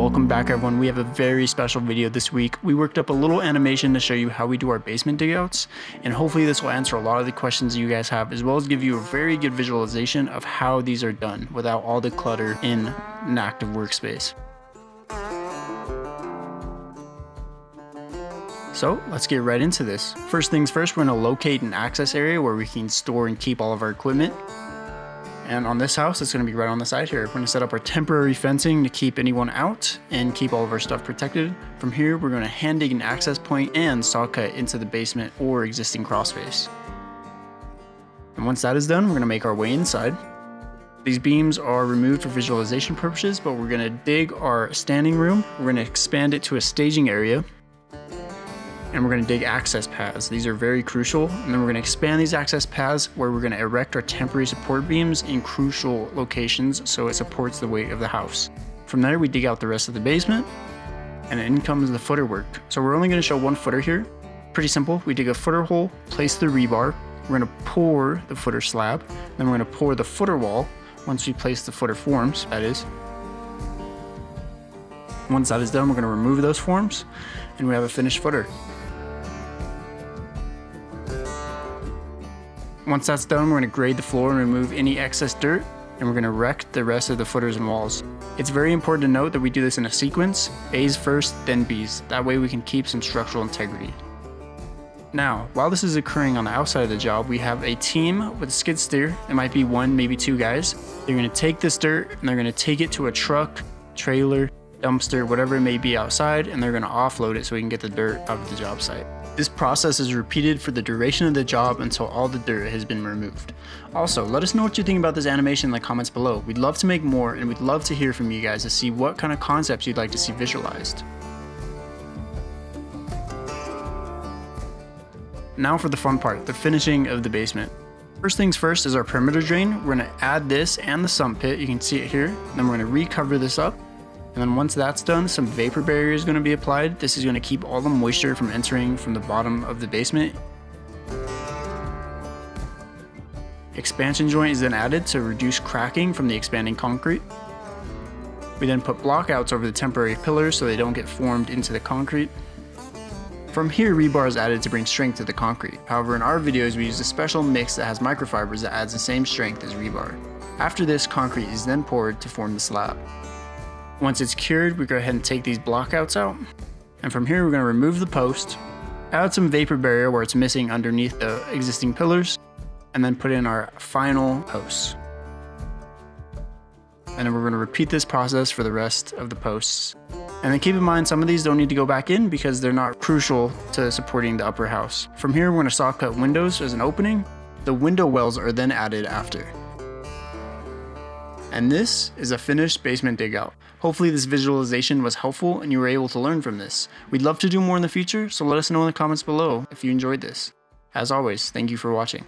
Welcome back everyone. We have a very special video this week. We worked up a little animation to show you how we do our basement digouts, and hopefully this will answer a lot of the questions you guys have, as well as give you a very good visualization of how these are done without all the clutter in an active workspace. So let's get right into this. First things first, we're going to locate an access area where we can store and keep all of our equipment. And on this house, it's going to be right on the side here. We're going to set up our temporary fencing to keep anyone out and keep all of our stuff protected. From here, we're going to hand dig an access point and saw cut into the basement or existing crawl space. And once that is done, we're going to make our way inside. These beams are removed for visualization purposes, but we're going to dig our standing room. We're going to expand it to a staging area. And we're going to dig access paths. These are very crucial. And then we're going to expand these access paths where we're going to erect our temporary support beams in crucial locations so it supports the weight of the house. From there, we dig out the rest of the basement, and in comes the footer work. So we're only going to show one footer here. Pretty simple. We dig a footer hole, place the rebar. We're going to pour the footer slab. Then we're going to pour the footer wall once we place the footer forms, that is. Once that is done, we're going to remove those forms, and we have a finished footer. Once that's done, we're going to grade the floor and remove any excess dirt, and we're going to erect the rest of the footers and walls. It's very important to note that we do this in a sequence, A's first, then B's. That way we can keep some structural integrity. Now, while this is occurring on the outside of the job, we have a team with a skid steer. It might be one, maybe two guys. They're going to take this dirt and they're going to take it to a truck, trailer, dumpster, whatever it may be outside, and they're going to offload it so we can get the dirt out of the job site. This process is repeated for the duration of the job until all the dirt has been removed. Also, let us know what you think about this animation in the comments below. We'd love to make more, and we'd love to hear from you guys to see what kind of concepts you'd like to see visualized. Now for the fun part, the finishing of the basement. First things first is our perimeter drain. We're going to add this and the sump pit. You can see it here. Then we're going to recover this up. And then once that's done, some vapor barrier is going to be applied. This is going to keep all the moisture from entering from the bottom of the basement. Expansion joint is then added to reduce cracking from the expanding concrete. We then put blockouts over the temporary pillars so they don't get formed into the concrete. From here, rebar is added to bring strength to the concrete. However, in our videos, we use a special mix that has microfibers that adds the same strength as rebar. After this, concrete is then poured to form the slab. Once it's cured, we go ahead and take these blockouts out. And from here, we're going to remove the post, add some vapor barrier where it's missing underneath the existing pillars, and then put in our final posts. And then we're going to repeat this process for the rest of the posts. And then keep in mind, some of these don't need to go back in because they're not crucial to supporting the upper house. From here, we're going to saw cut windows as an opening. The window wells are then added after. And this is a finished basement dig out. Hopefully this visualization was helpful and you were able to learn from this. We'd love to do more in the future, so let us know in the comments below if you enjoyed this. As always, thank you for watching.